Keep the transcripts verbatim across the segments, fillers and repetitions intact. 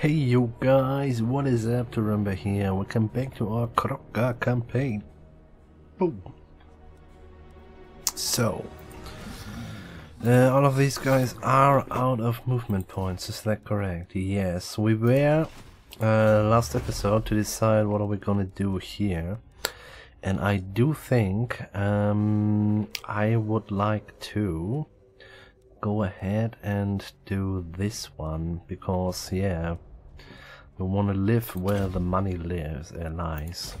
Hey you guys, what is up? Turumba here. Welcome back to our Kroq-Gar campaign. Boom. So, uh, all of these guys are out of movement points, is that correct? Yes, we were uh, last episode to decide what are we gonna do here. And I do think um, I would like to go ahead and do this one, because yeah, we want to live where the money lives uh, lies.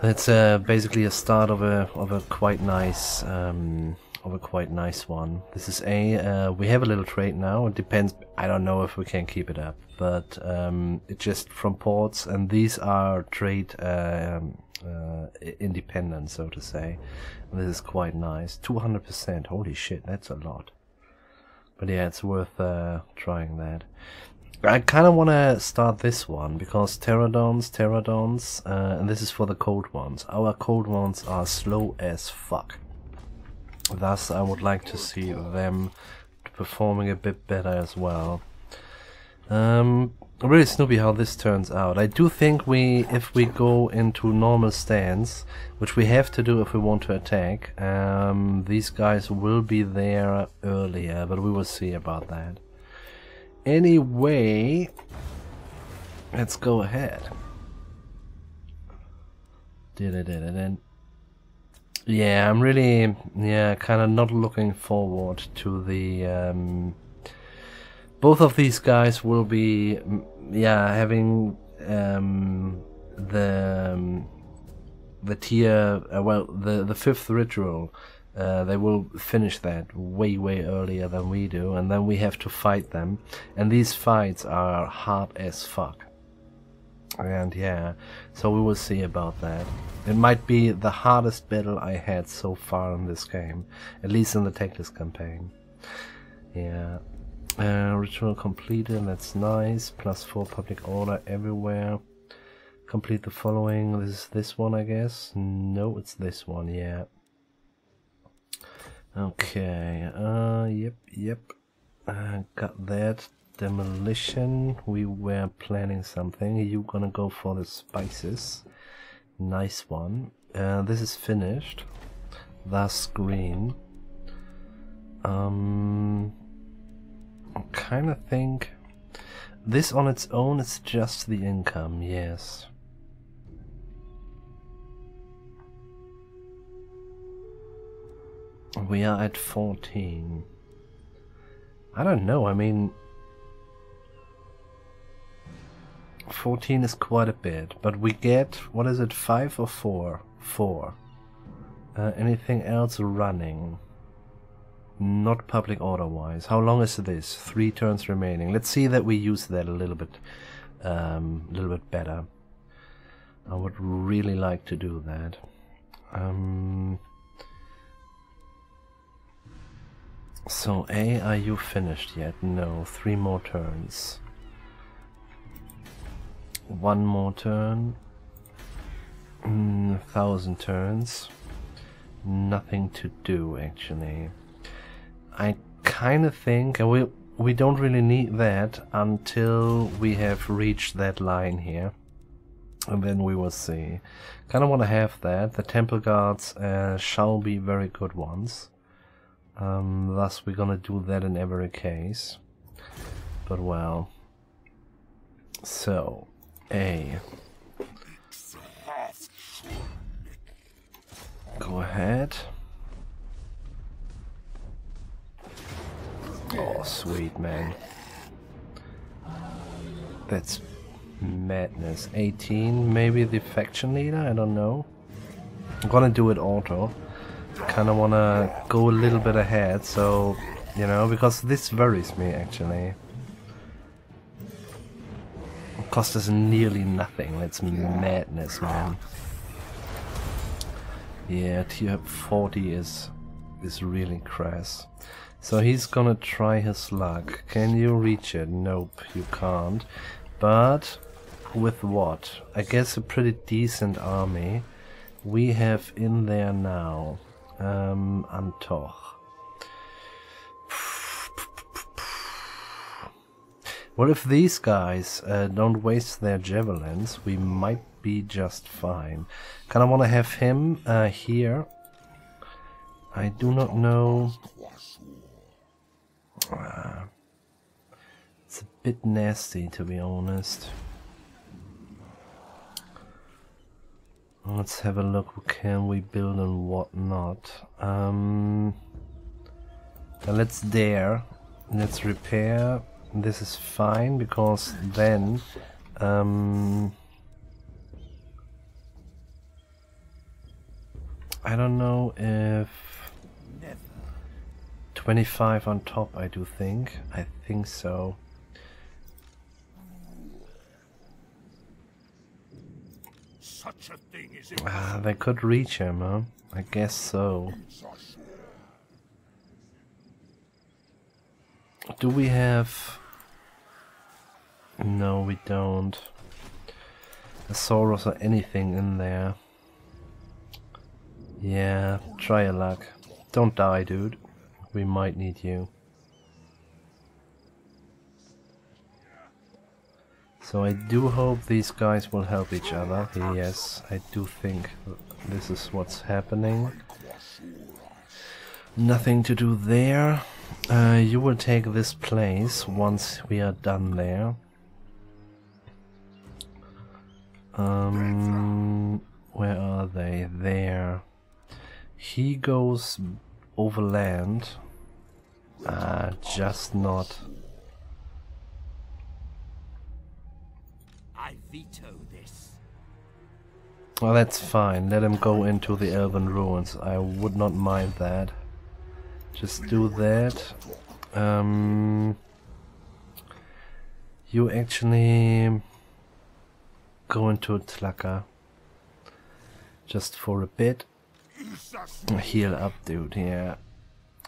That's uh, basically a start of a of a quite nice um, of a quite nice one. This is a uh, we have a little trade now. It depends. I don't know if we can keep it up, but um, it's just from ports, and these are trade. Uh, um, Uh, independent, so to say. This is quite nice. two hundred percent. Holy shit, that's a lot. But yeah, it's worth uh, trying that. I kind of want to start this one because pterodons, pterodons, uh, and this is for the cold ones. Our cold ones are slow as fuck. Thus, I would like to see them performing a bit better as well. Um... Really snoopy how this turns out. I do think we, if we go into normal stance, which we have to do if we want to attack, um, these guys will be there earlier, but we will see about that. Anyway, let's go ahead. Did it, did it. Yeah, I'm really, yeah, kind of not looking forward to the. Um, Both of these guys will be, yeah, having um, the um, the tier, uh, well, the the fifth ritual. Uh, they will finish that way way earlier than we do, and then we have to fight them. And these fights are hard as fuck. And yeah, so we will see about that. It might be the hardest battle I had so far in this game, at least in the Techless campaign. Yeah. Uh, ritual completed, that's nice. Plus four public order everywhere. Complete the following. This is this one, I guess. No, it's this one, yeah. Okay, uh, yep, yep. Uh, got that. Demolition. We were planning something. You're gonna go for the spices. Nice one. Uh, this is finished. Thus green. Um... I kind of think this on its own is just the income, yes. We are at fourteen. I don't know, I mean, fourteen is quite a bit, but we get, what is it, five or four? Four. Uh, anything else running? Not public order wise. How long is this? Three turns remaining. Let's see that we use that a little bit, um, a little bit better. I would really like to do that. Um, so, A, are you finished yet? No. Three more turns. One more turn. Mm, thousand turns. Nothing to do actually. I kind of think we we don't really need that until we have reached that line here, and then we will see. Kind of want to have that. The temple guards uh, shall be very good ones. Um, thus, we're gonna do that in every case. But well, so a go ahead. Oh, sweet, man. That's madness. eighteen, maybe the faction leader? I don't know. I'm gonna do it auto. Kinda wanna go a little bit ahead, so, you know, because this worries me, actually. It cost us nearly nothing. That's madness, man. Yeah, tier forty is, is really crass. So he's gonna try his luck. Can you reach it? Nope, you can't. But with what? I guess a pretty decent army we have in there now. Um, Antoch. Well, if these guys uh, don't waste their javelins, we might be just fine. Kind of want to have him uh, here. I do not know... Uh, it's a bit nasty, to be honest. Let's have a look, what can we build and what not. Um, let's dare, let's repair. This is fine, because then um, I don't know if twenty-five on top, I do think, I think so. Such a thing is it? Ah, they could reach him, huh? I guess so. Do we have... No, we don't. A Saurus or anything in there. Yeah, try your luck. Don't die, dude. We might need you. So I do hope these guys will help each other. Yes, I do think this is what's happening. Nothing to do there. Uh, you will take this place once we are done there. Um, where are they? There. He goes overland. Ah, just not. I veto this. Well, that's fine. Let him go into the Elven Ruins. I would not mind that. Just do that. Um, you actually go into Tlucka just for a bit. Heal up, dude. Yeah.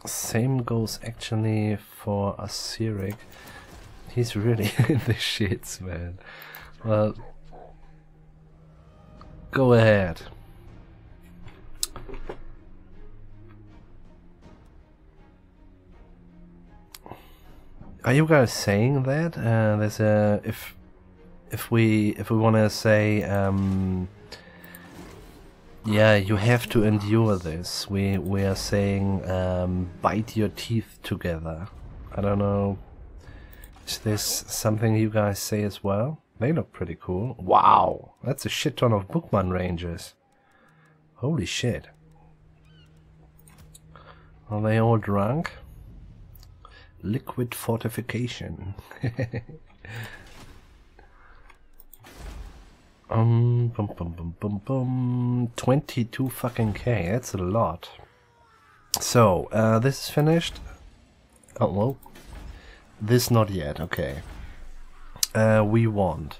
Same goes actually for Asirik. He's really in the shits, man. Well, go ahead. Are you guys saying that? Uh, there's a if if we if we want to say, um, yeah, you have to endure this. We we are saying um, bite your teeth together. I don't know. Is this something you guys say as well? They look pretty cool. Wow! That's a shit ton of Bookman Rangers. Holy shit. Are they all drunk? Liquid fortification. um, bum, bum, bum, bum, bum. twenty-two fucking K. That's a lot. So, uh, this is finished. Oh, well. This not yet. Okay. Uh, we want.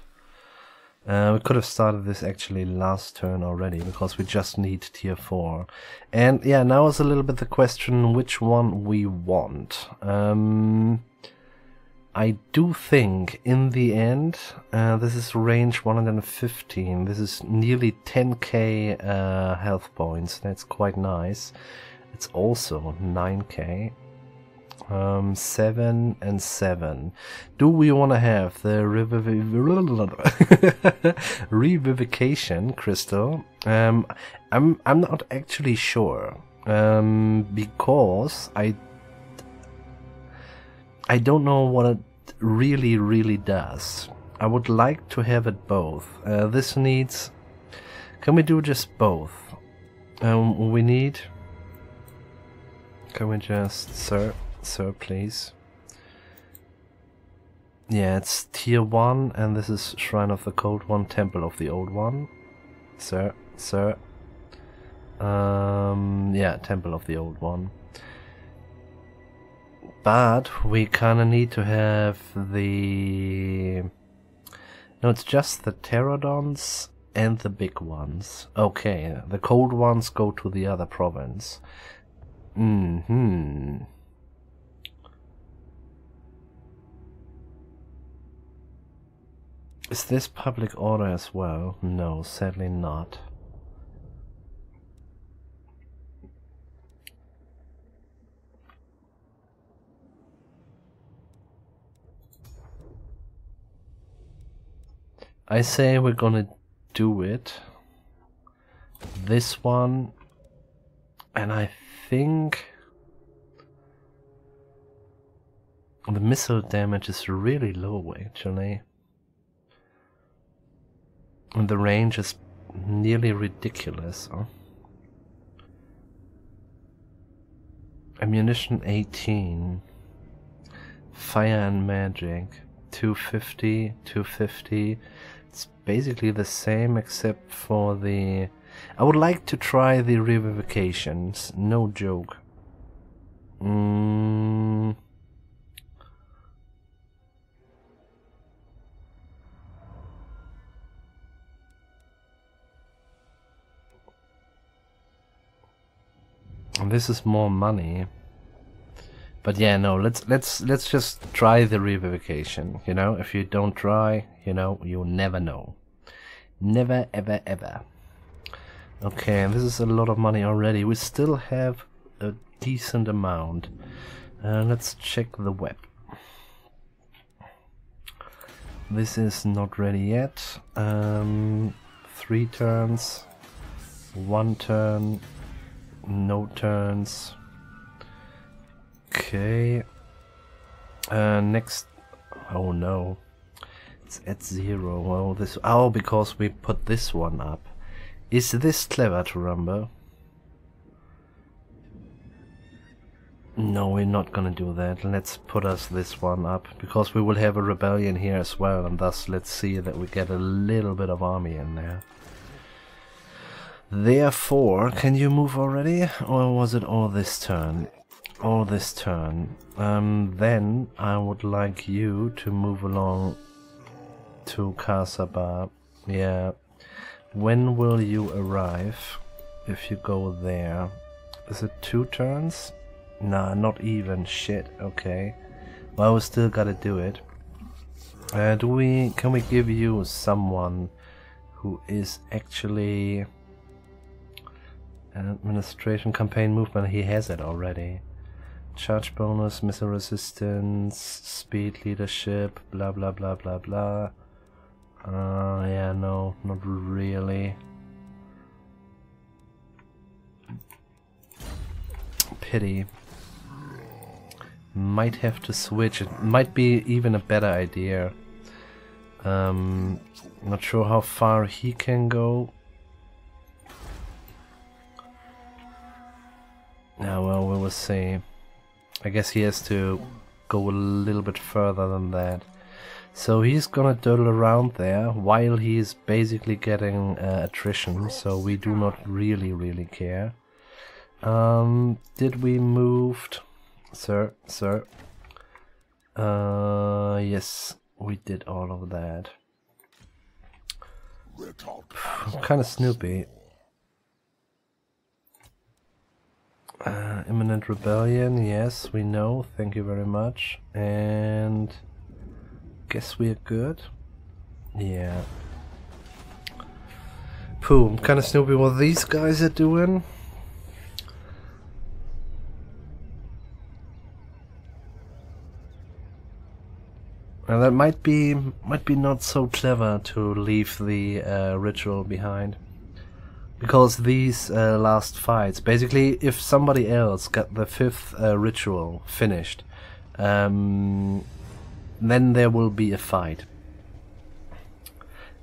Uh, we could have started this actually last turn already, because we just need tier four. And yeah, now is a little bit the question which one we want. Um, I do think in the end, uh, this is range one hundred fifteen. This is nearly ten K uh, health points. That's quite nice. It's also nine K. Um, seven and seven. Do we want to have the reviv revivification crystal? Um, I'm I'm not actually sure. Um, because I I don't know what it really really does. I would like to have it both. Uh, this needs. Can we do just both? Um, we need. Can we just sir? So please. Yeah, it's tier one, and this is Shrine of the Cold One, Temple of the Old One. Sir, sir. Um, yeah, Temple of the Old One. But we kinda need to have the... No, it's just the pterodons and the big ones. Okay, the cold ones go to the other province. Mm-hmm. Is this public order as well? No, sadly not. I say we're gonna do it. This one, and I think the missile damage is really low actually. And the range is nearly ridiculous. Huh? Ammunition eighteen. Fire and magic. two fifty, two fifty. It's basically the same except for the... I would like to try the revivifications. No joke. Mm. This is more money, but yeah, no. Let's let's let's just try the revivification. You know, if you don't try, you know, you'll never know. Never, ever, ever. Okay, this is a lot of money already. We still have a decent amount. Uh, let's check the web. This is not ready yet. Um, three turns, one turn. No turns. Okay. Uh, next. Oh no. It's at zero. Oh, this. Oh, because we put this one up. Is this clever, Turumba? No, we're not gonna do that. Let's put us this one up. Because we will have a rebellion here as well. And thus, let's see that we get a little bit of army in there. Therefore, can you move already? Or was it all this turn? All this turn. Um, then I would like you to move along to Kasaba. Yeah. When will you arrive? If you go there. Is it two turns? Nah, not even. Shit. Okay. Well, we still gotta do it. Uh, do we... Can we give you someone who is actually... Administration, campaign, movement, he has it already. Charge bonus, missile resistance, speed, leadership, blah blah blah blah blah. Uh, yeah, no, not really. Pity. Might have to switch, it might be even a better idea. Um, not sure how far he can go. Now, well, we will see. I guess he has to go a little bit further than that. So he's gonna dawdle around there while he is basically getting uh, attrition, so we do not really, really care. Um, did we moved? Sir, sir. Uh, yes, we did all of that. Kind of snoopy. Uh, imminent rebellion, yes, we know, thank you very much. And guess we are good. Yeah. Pooh, I'm kind of snoopy what these guys are doing. Now that might be might be not so clever to leave the uh, ritual behind. Because these uh, last fights, basically, if somebody else got the fifth uh, ritual finished, um, then there will be a fight.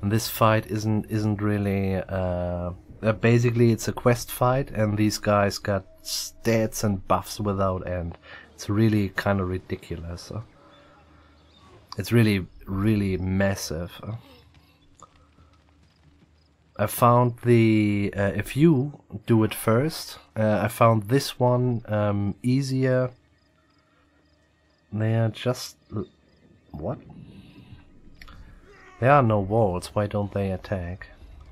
And this fight isn't isn't really. Uh, uh, basically, it's a quest fight, and these guys got stats and buffs without end. It's really kind of ridiculous. Huh? It's really, really massive. Huh? I found the, uh, if you do it first, uh, I found this one um, easier. They are just, what? There are no walls, why don't they attack?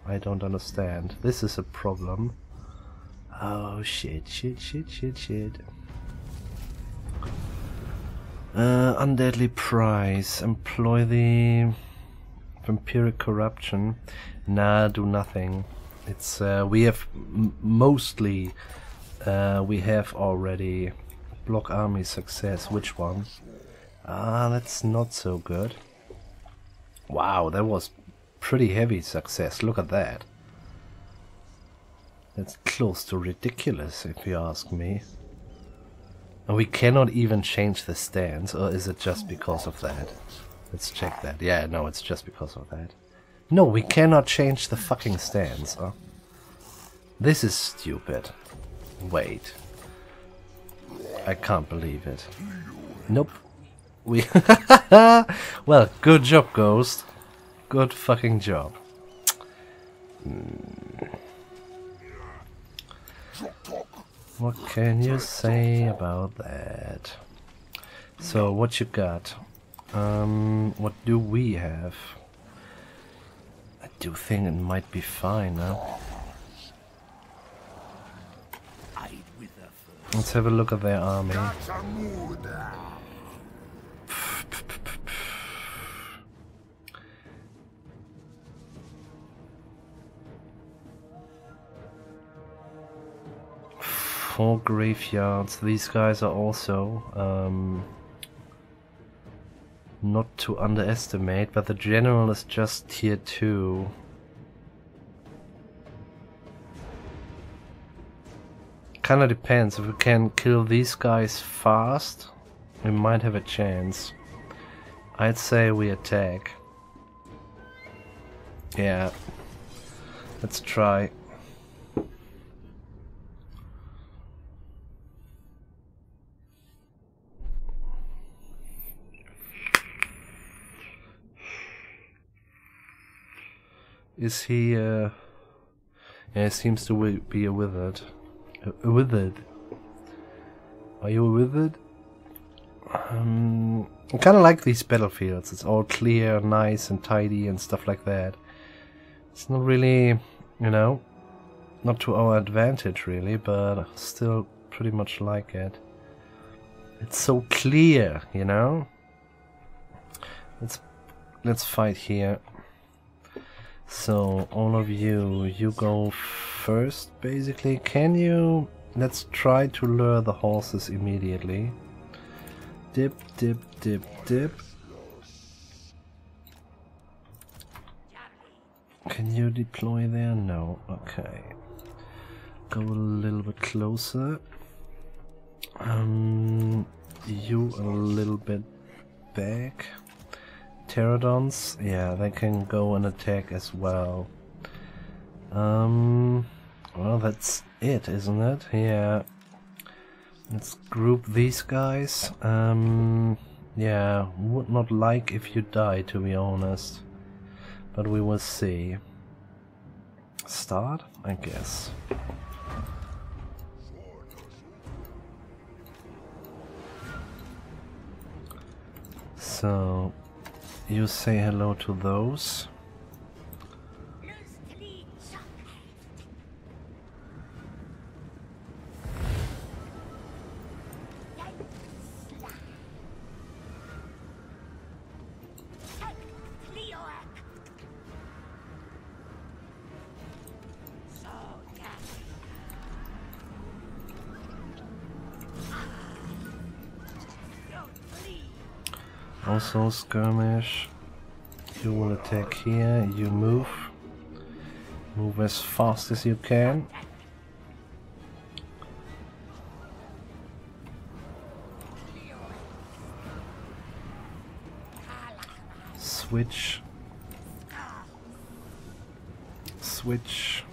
I don't understand. This is a problem. Oh shit, shit, shit, shit, shit. Uh, undeadly prize, employ the... Vampiric corruption. Nah, do nothing. It's uh, we have m mostly uh, we have already block army success. Which one? Ah, that's not so good. Wow, that was pretty heavy success. Look at that. That's close to ridiculous, if you ask me. And we cannot even change the stance, or is it just because of that? Let's check that. Yeah, no, it's just because of that. No, we cannot change the fucking stance. Huh? This is stupid. Wait. I can't believe it. Nope. We well, good job, Ghost. Good fucking job. Mm. What can you say about that? So, what you got? Um, what do we have? I do think it might be fine, huh? Let's have a look at their army. Four graveyards. These guys are also um, not to underestimate, but the general is just tier two. Kinda depends. If we can kill these guys fast, we might have a chance. I'd say we attack. Yeah. Let's try. Is he, uh... yeah, he seems to be a wizard. A wizard. Are you a wizard? Um, I kind of like these battlefields. It's all clear, nice and tidy and stuff like that. It's not really, you know, not to our advantage really, but I still pretty much like it. It's so clear, you know? Let's, let's fight here. So, all of you, you go first, basically. Can you... Let's try to lure the horses immediately. Dip, dip, dip, dip. Can you deploy there? No. Okay. Go a little bit closer. Um, you a little bit back. Pterodons, yeah, they can go and attack as well. Um, well, that's it, isn't it? Yeah. Let's group these guys. Um, yeah, would not like if you die, to be honest. But we will see. Start, I guess. So... you say hello to those. Also skirmish, you will attack here, you move, move as fast as you can. Switch, switch,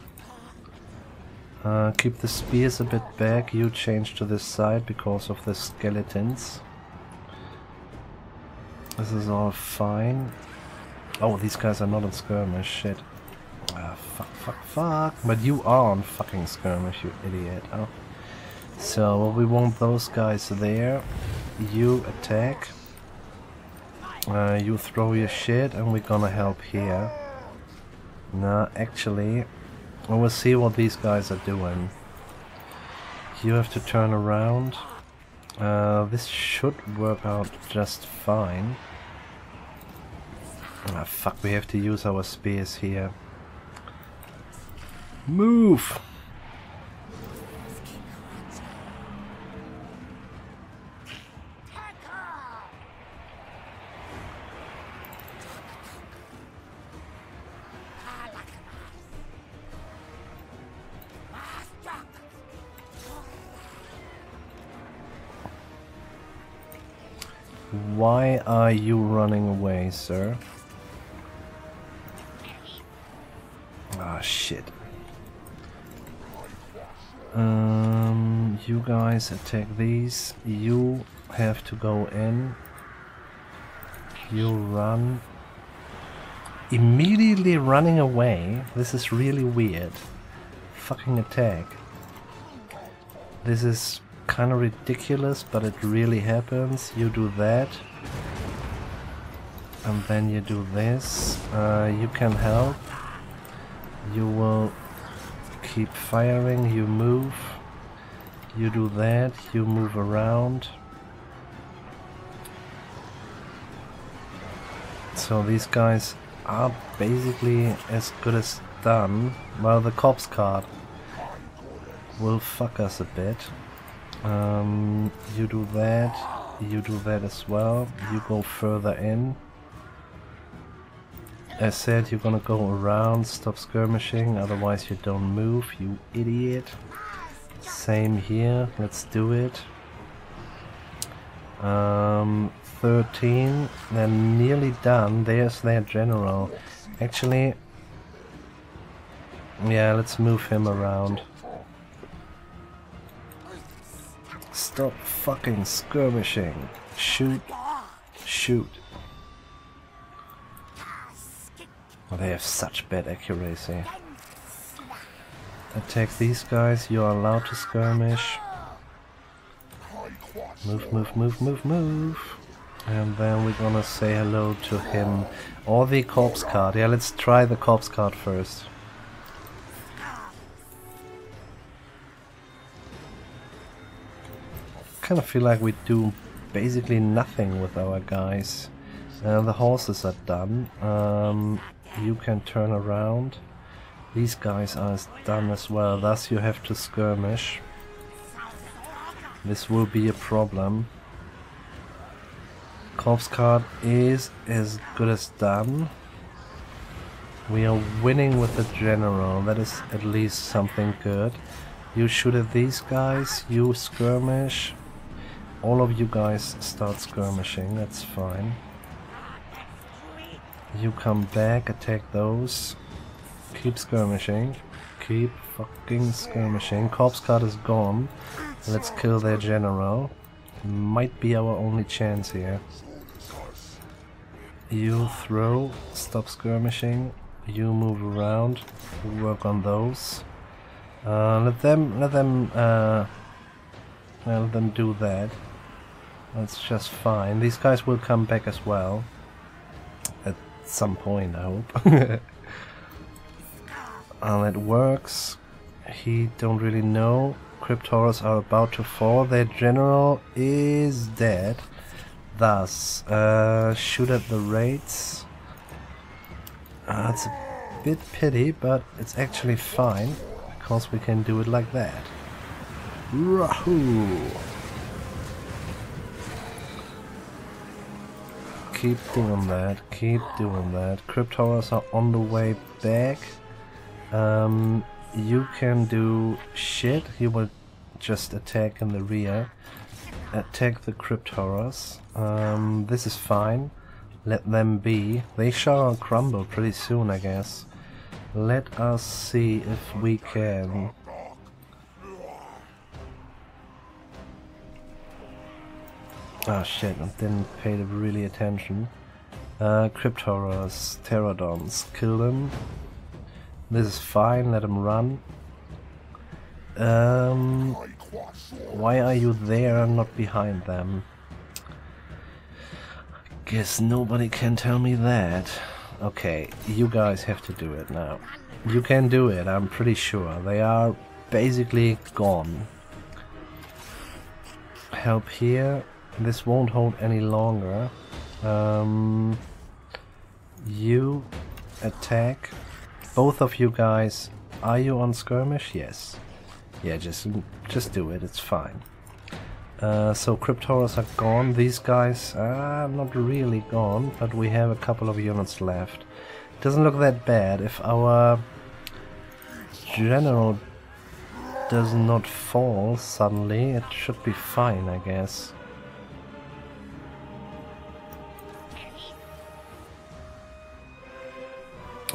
uh, keep the spears a bit back, you change to this side because of the skeletons. This is all fine. Oh, these guys are not on skirmish, shit. Ah, fuck, fuck, fuck. But you are on fucking skirmish, you idiot. Oh. So, we want those guys there. You attack. Uh, you throw your shit and we're gonna help here. Nah, actually, we will see what these guys are doing. You have to turn around. Uh, this should work out just fine. Ah, fuck, we have to use our spears here. Move! Why are you running away, sir? Ah, shit. Um, you guys attack these. You have to go in. You run. Immediately running away. This is really weird. Fucking attack. This is kind of ridiculous, but it really happens. You do that. And then you do this. Uh, you can help. You will keep firing, you move, you do that, you move around. So these guys are basically as good as done. Well, the cops card will fuck us a bit. Um, you do that, you do that as well, you go further in. As said, you're gonna go around, stop skirmishing, otherwise you don't move, you idiot. Same here, let's do it. Um, thirteen, they're nearly done, there's their general. Actually, yeah, let's move him around. Stop fucking skirmishing. Shoot, shoot. They have such bad accuracy. Attack these guys, you are allowed to skirmish. Move, move, move, move, move. And then we're gonna say hello to him. Or the corpse card. Yeah, let's try the corpse card first. Kind of feel like we do basically nothing with our guys. Uh, the horses are done. Um, You can turn around. These guys are done as well, thus you have to skirmish. This will be a problem. Corpse card is as good as done. We are winning with the general, that is at least something good. You shoot at these guys, you skirmish. All of you guys start skirmishing, that's fine. You come back, attack those. Keep skirmishing. Keep fucking skirmishing. Corpse card is gone. Let's kill their general. Might be our only chance here. You throw. Stop skirmishing. You move around. Work on those. Uh, let them. Let them. Uh, let them do that. That's just fine. These guys will come back as well. Some point, I hope. And it works. He don't really know. Cryptoros are about to fall. Their general is dead. Thus, uh, shoot at the raids. Uh, it's a bit pity, but it's actually fine because we can do it like that. Rahoo! Keep doing that, keep doing that. Cryptoros are on the way back. Um, you can do shit. You will just attack in the rear. Attack the Cryptoros. Um, this is fine. Let them be. They shall crumble pretty soon, I guess. Let us see if we can. Ah, oh, shit, I didn't pay really attention. Uh, Cryptoros, Pterodons, kill them. This is fine, let them run. Um, why are you there and not behind them? Guess nobody can tell me that. Okay, you guys have to do it now. You can do it, I'm pretty sure. They are basically gone. Help here. This won't hold any longer. Um, you attack. Both of you guys. Are you on skirmish? Yes. Yeah, just just do it. It's fine. Uh, so Cryptoros are gone. These guys are not really gone, but we have a couple of units left. Doesn't look that bad. If our general does not fall suddenly, it should be fine, I guess.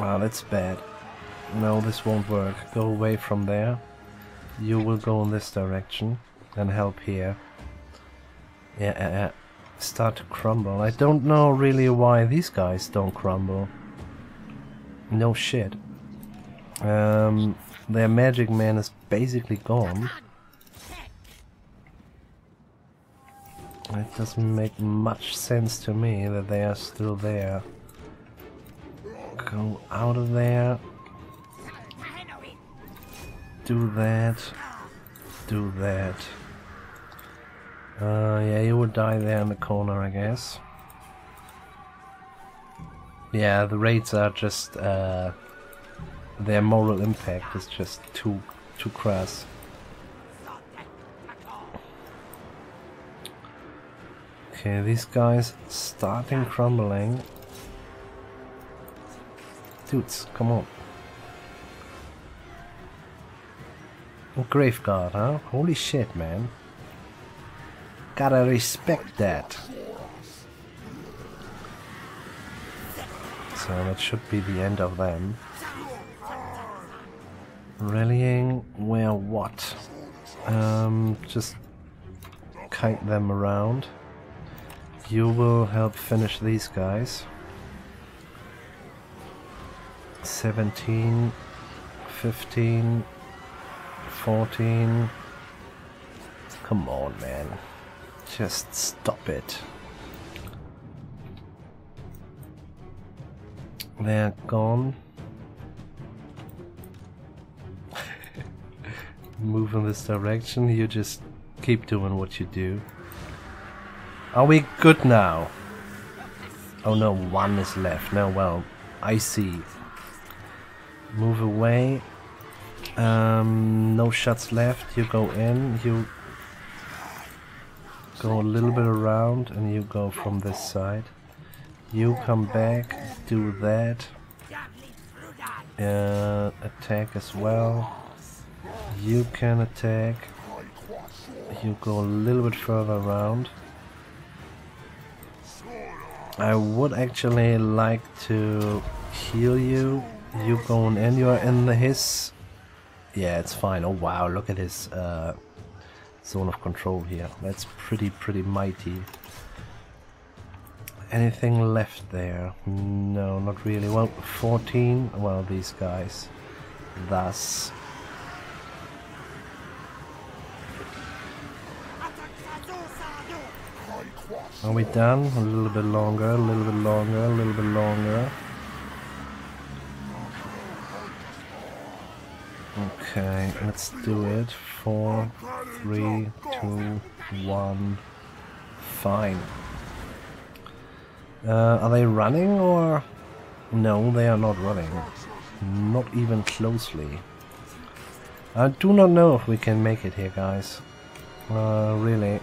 Ah, that's bad. No, this won't work. Go away from there. You will go in this direction and help here. Yeah, yeah, yeah. Start to crumble. I don't know really why these guys don't crumble. No shit. Um, their magic man is basically gone. It doesn't make much sense to me that they are still there. Go out of there. Do that. Do that. Uh, yeah, you would die there in the corner, I guess. Yeah, the raids are just, uh, their moral impact is just too, too crass. Okay, these guys starting crumbling. Dudes, come on. Grave guard, huh? Holy shit, man. Gotta respect that. So that should be the end of them. Rallying where what? Um, just kite them around. You will help finish these guys. seventeen, fifteen, fourteen. Come on, man. Just stop it. They're gone. Move in this direction. You just keep doing what you do. Are we good now? Oh no, one is left. No, well, I see. Move away. Um, no shots left. You go in. You go a little bit around and you go from this side. You come back. Do that. Uh, attack as well. You can attack. You go a little bit further around. I would actually like to heal you. You going in, you are in the hiss. Yeah, it's fine. Oh wow, look at his uh, zone of control here. That's pretty, pretty mighty. Anything left there? No, not really. Well, fourteen. Well, these guys. Thus. Are we done? A little bit longer, a little bit longer, a little bit longer. Okay, let's do it. Four, three, two, one. Fine. Uh, are they running or...? No, they are not running. Not even closely. I do not know if we can make it here, guys. Uh, really.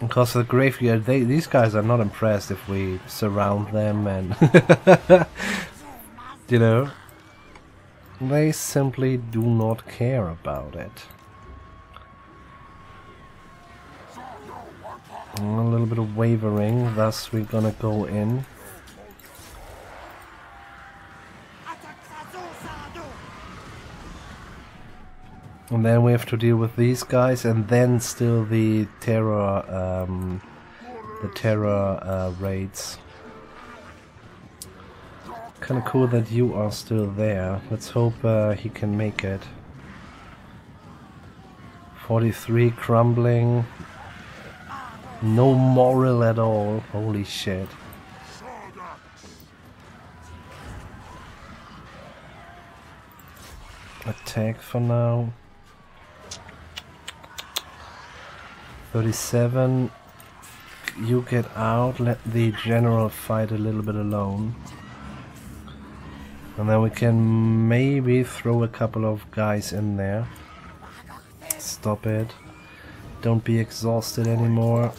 Because of the graveyard, they, these guys are not impressed if we surround them and... you know? They simply do not care about it. A little bit of wavering, thus we're gonna go in. And then we have to deal with these guys, and then still the terror, um, the terror uh, raids. Kind of cool that you are still there. Let's hope uh, he can make it. forty-three crumbling. No moral at all. Holy shit. Attack for now. thirty-seven, you get out, let the general fight a little bit alone. And then we can maybe throw a couple of guys in there. Stop it. Don't be exhausted anymore.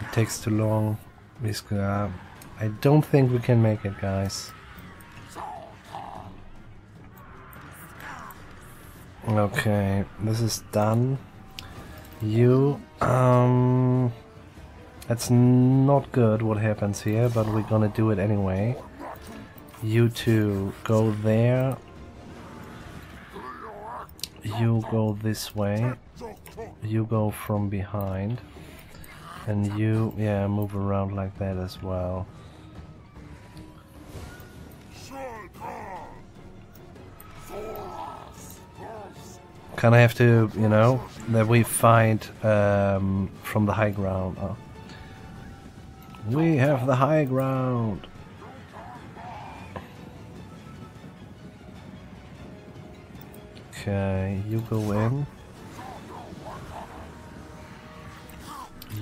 It takes too long. I don't think we can make it, guys. Okay, this is done. You, um... That's not good what happens here, but we're gonna do it anyway. You two go there. You go this way. You go from behind. And you, yeah, move around like that as well. Kind of have to, you know, that we fight um, from the high ground. Oh. We have the high ground. Okay, you go in.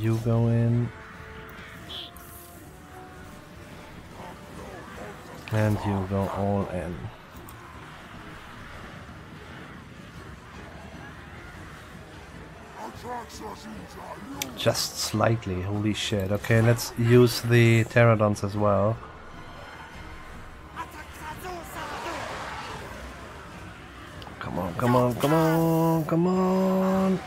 You go in. And you go all in. Just slightly, holy shit. Okay, let's use the pterodons as well. Come on, come on, come on, come on.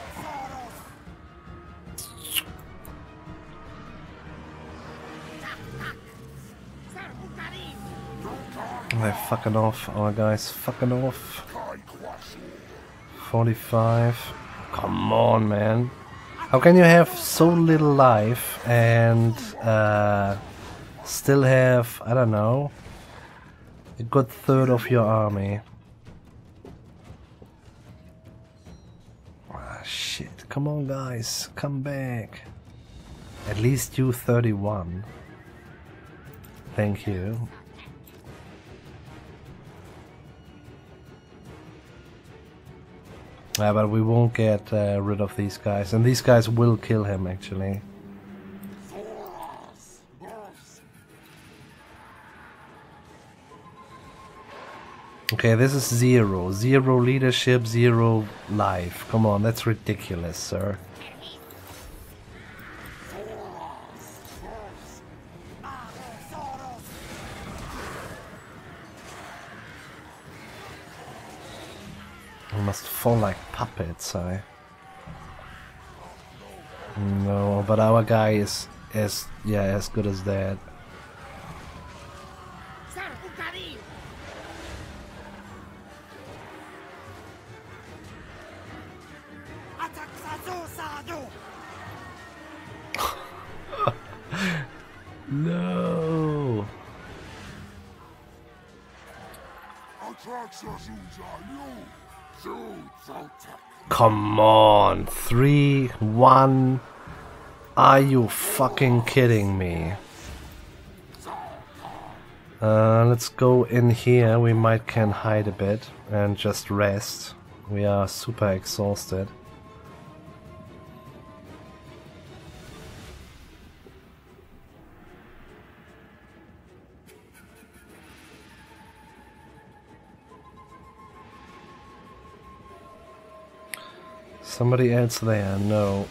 They're fucking off, our guys fucking off. forty-five. Come on, man. How can you have so little life and uh, still have, I don't know, a good third of your army? Ah, shit. Come on, guys. Come back. At least you thirty-one. Thank you. Yeah, but we won't get uh, rid of these guys, and these guys will kill him, actually. Okay, this is zero. Zero leadership, zero life. Come on, that's ridiculous, sir. Must fall like puppets, I. No, but our guy is as yeah as good as that. No. Come on, three, one. Are you fucking kidding me? Uh, let's go in here. We might can hide a bit and just rest. We are super exhausted. Somebody else there, no.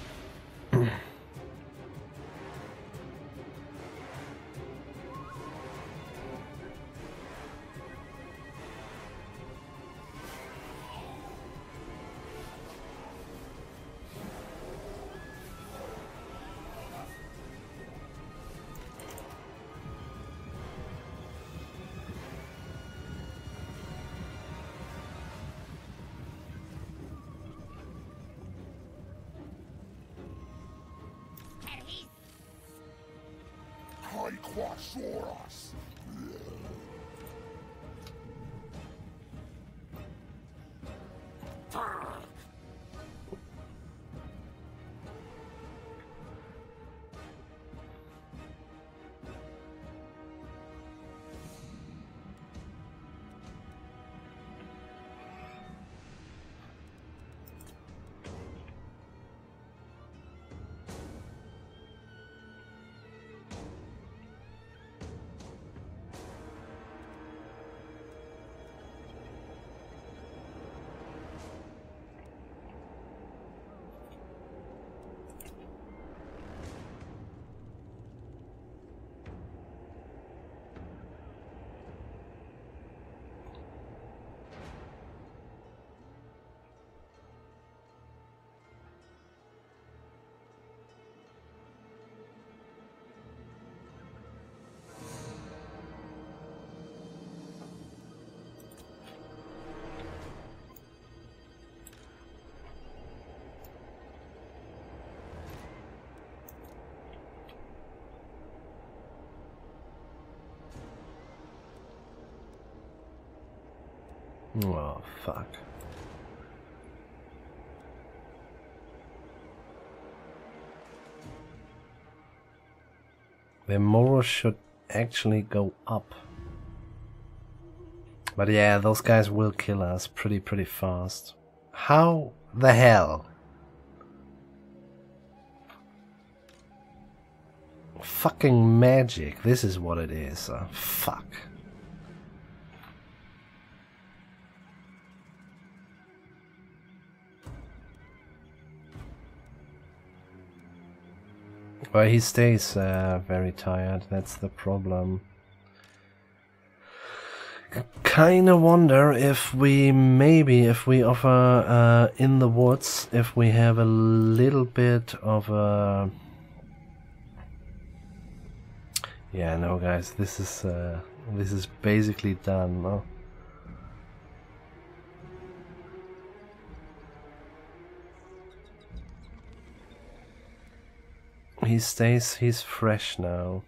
Oh, fuck. The Moro should actually go up. But yeah, those guys will kill us pretty, pretty fast. How the hell? Fucking magic, this is what it is. Uh, fuck. Well, he stays uh, very tired, that's the problem. Kinda wonder if we, maybe, if we offer uh, in the woods, if we have a little bit of a... Yeah, no guys, this is, uh, this is basically done, no? He stays, he's fresh now.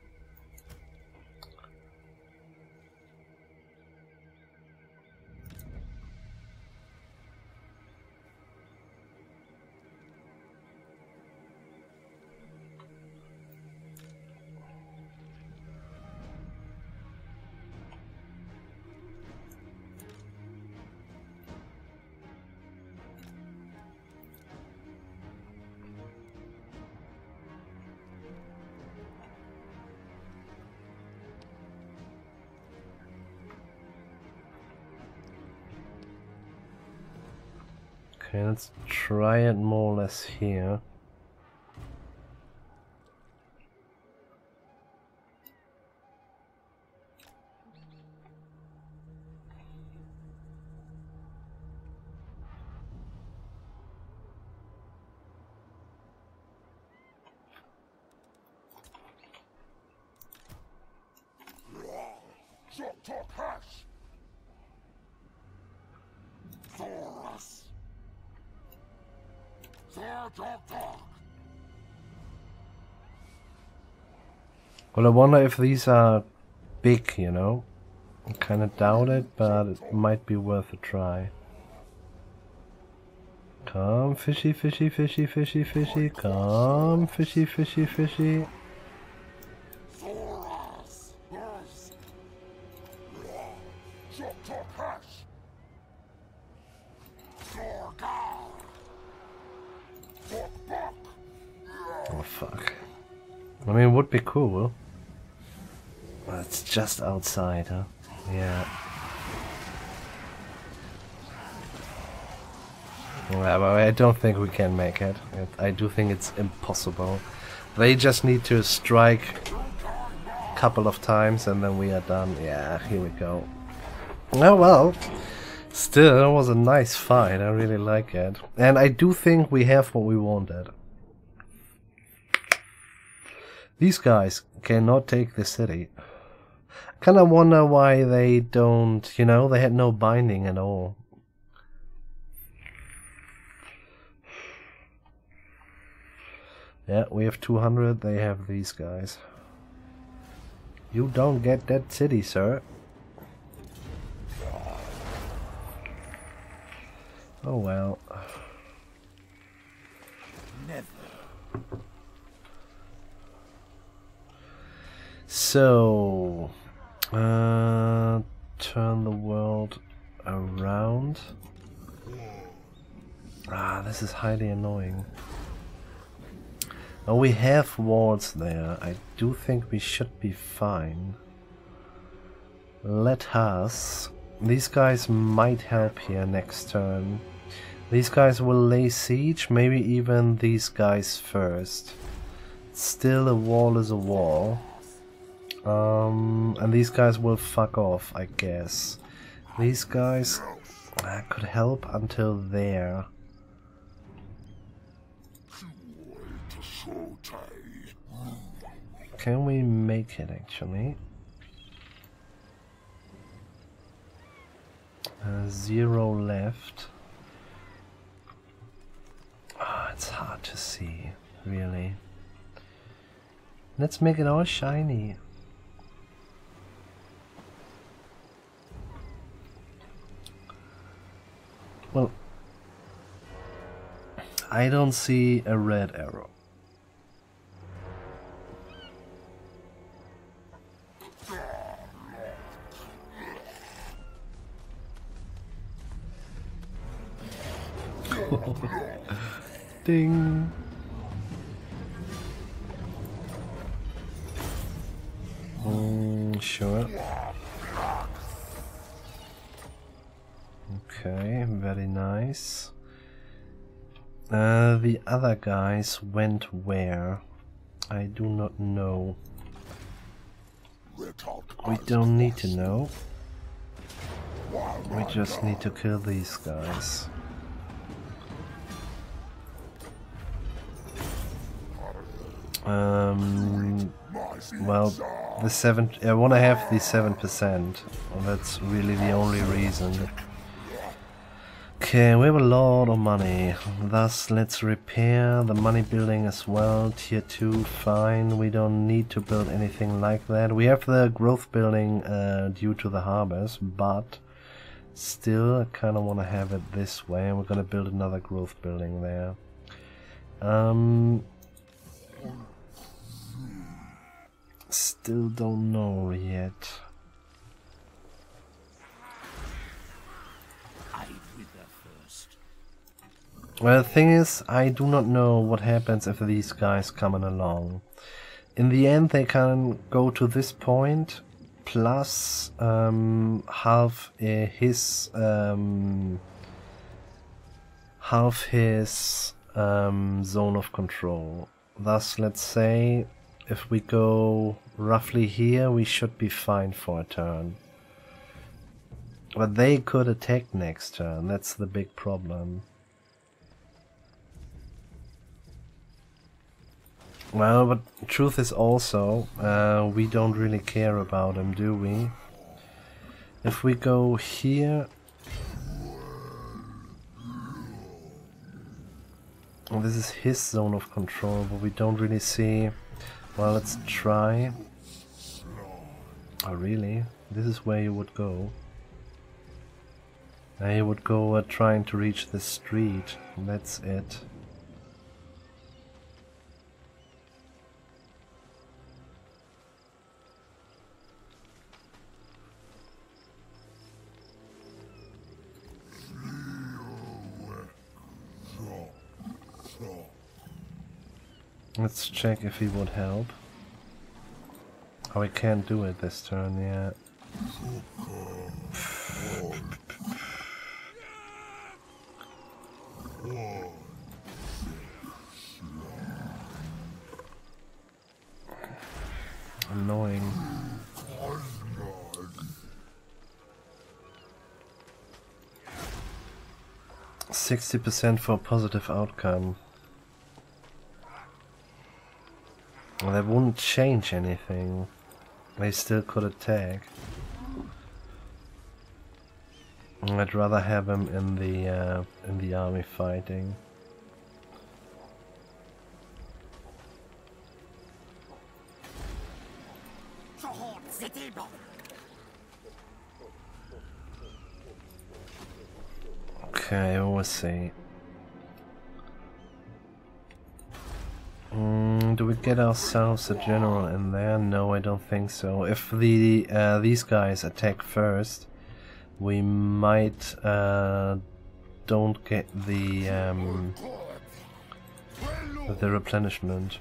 Okay, let's try it more or less here. Well, I wonder if these are big, you know? I kind of doubt it, but it might be worth a try. Come, fishy, fishy, fishy, fishy, fishy. Come, fishy, fishy, fishy. Oh, fuck. I mean, it would be cool. It's just outside, huh? Yeah. Well, I don't think we can make it. I do think it's impossible. They just need to strike a couple of times and then we are done. Yeah, here we go. Oh well. Still, it was a nice fight. I really like it. And I do think we have what we wanted. These guys cannot take the city. I kinda wonder why they don't, you know, they had no binding at all. Yeah, we have two hundred, they have these guys. You don't get that city, sir. Oh well. Never. So, uh, turn the world around. Ah, this is highly annoying. Oh, we have wards there. I do think we should be fine. Let us... These guys might help here next turn. These guys will lay siege, maybe even these guys first. Still, a wall is a wall. Um, and these guys will fuck off, I guess. These guys uh, could help until there. Can we make it, actually? Uh, zero left. Oh, it's hard to see, really. Let's make it all shiny. Well, I don't see a red arrow. Ding. Mm, sure. Okay, very nice. Uh, the other guys went where? I do not know. We don't need to know. We just need to kill these guys. Um, well, the seven. I want to have the seven percent. Well, that's really the only reason. Okay, we have a lot of money. Thus, let's repair the money building as well. Tier two, fine. We don't need to build anything like that. We have the growth building uh, due to the harvest, but still, I kind of want to have it this way. We're gonna build another growth building there. Um. Still don't know yet. Well, the thing is, I do not know what happens if these guys coming along. In the end, they can go to this point, plus um, half uh, his um, half his um, zone of control. Thus, let's say, if we go roughly here, we should be fine for a turn. But they could attack next turn, that's the big problem. Well, but truth is also, uh, we don't really care about them, do we? If we go here... Well, this is his zone of control, but we don't really see... Well, let's try. Oh, really? This is where you would go. Now you would go uh, trying to reach the street. That's it. Let's check if he would help. Oh, he can't do it this turn yet. Annoying. Sixty percent for a positive outcome. Well, that wouldn't change anything. They still could attack. I'd rather have him in the uh, in the army fighting. Okay, we'll see. Mm, do we get ourselves a general in there? No, I don't think so. If the uh, these guys attack first, we might uh, don't get the um, the replenishment.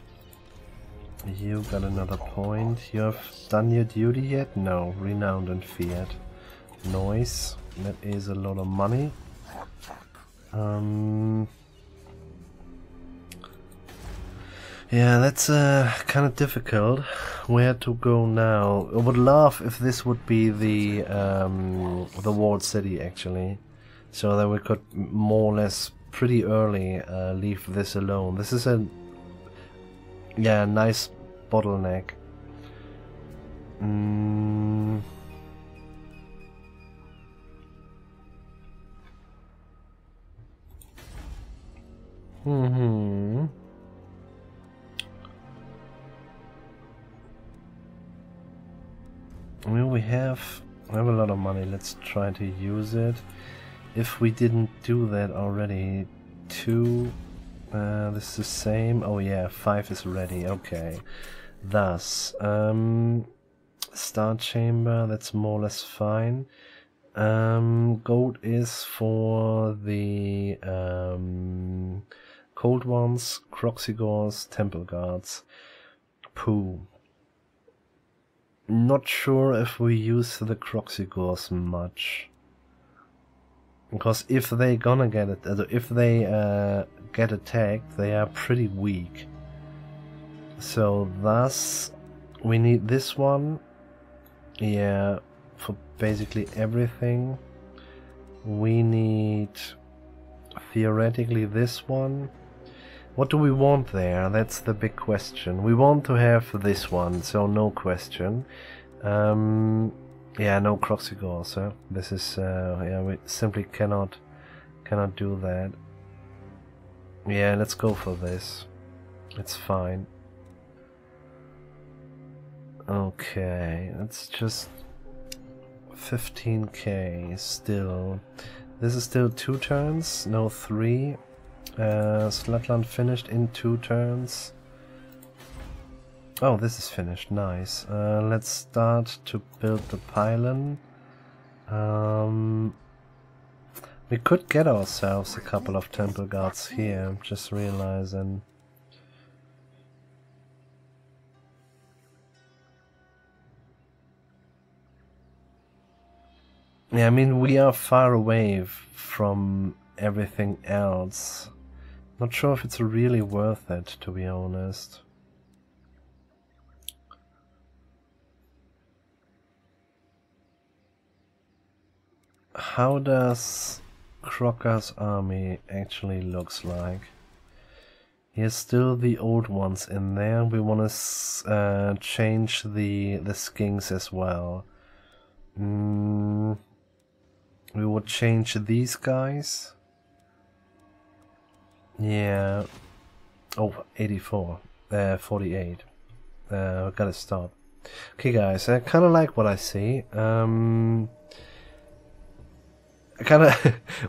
You got another point. You have done your duty yet? No. Renowned and feared. Noise. That is a lot of money. Um. Yeah, that's uh, kind of difficult. Where to go now? I would love if this would be the um, the walled city actually, so that we could more or less pretty early uh, leave this alone. This is a yeah nice bottleneck. Mm. Mm-hmm. Well, we have, we have a lot of money. Let's try to use it. if we didn't do that already. Two, uh, this is the same. Oh yeah, five is ready, okay. Thus, um, Star Chamber, that's more or less fine. Um, gold is for the um, Cold Ones, Kroq-Gars, Temple Guards. Pooh. Not sure if we use the Kroq-Gars much. Because if they gonna get it, if they uh, get attacked, they are pretty weak. So thus, we need this one. Yeah. For basically everything. We need theoretically this one. What do we want there? That's the big question. We want to have this one, so no question. Um, yeah, no Kroq-Gars, huh? This is uh, yeah, we simply cannot cannot do that. Yeah, let's go for this. It's fine. Okay, let's just fifteen K still. This is still two turns, no three. Uh, Slatland finished in two turns. Oh, this is finished, nice. Uh, let's start to build the pylon. Um, we could get ourselves a couple of temple guards here, just realizing. Yeah, I mean, we are far away from everything else. Not sure if it's really worth it, to be honest. How does Kroq-Gar's army actually looks like? Here's still the old ones in there. We want to uh, change the, the skinks as well. Mm. We would change these guys. Yeah. Oh, eighty-four. Uh, forty-eight. Uh, we gotta stop. Okay, guys. I kind of like what I see. Um, I kind of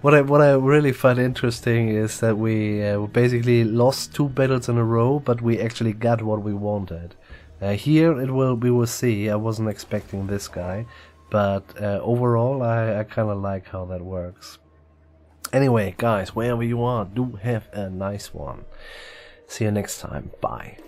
what I what I really find interesting is that we uh, basically lost two battles in a row, but we actually got what we wanted. Uh, here it will we will see. I wasn't expecting this guy. But uh, overall, I, I kind of like how that works. Anyway, guys, wherever you are, do have a nice one. See you next time. Bye.